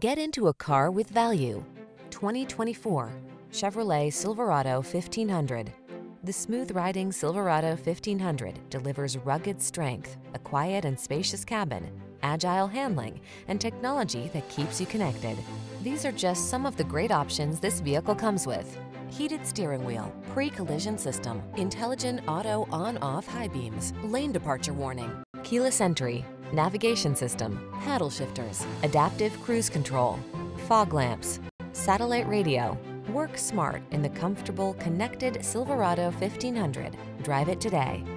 Get into a car with value. 2024 Chevrolet Silverado 1500. The smooth-riding Silverado 1500 delivers rugged strength, a quiet and spacious cabin, agile handling, and technology that keeps you connected. These are just some of the great options this vehicle comes with: heated steering wheel, pre-collision system, intelligent auto on-off high beams, lane departure warning, keyless entry, navigation system, paddle shifters, adaptive cruise control, fog lamps, satellite radio. Work smart in the comfortable, connected Silverado 1500. Drive it today.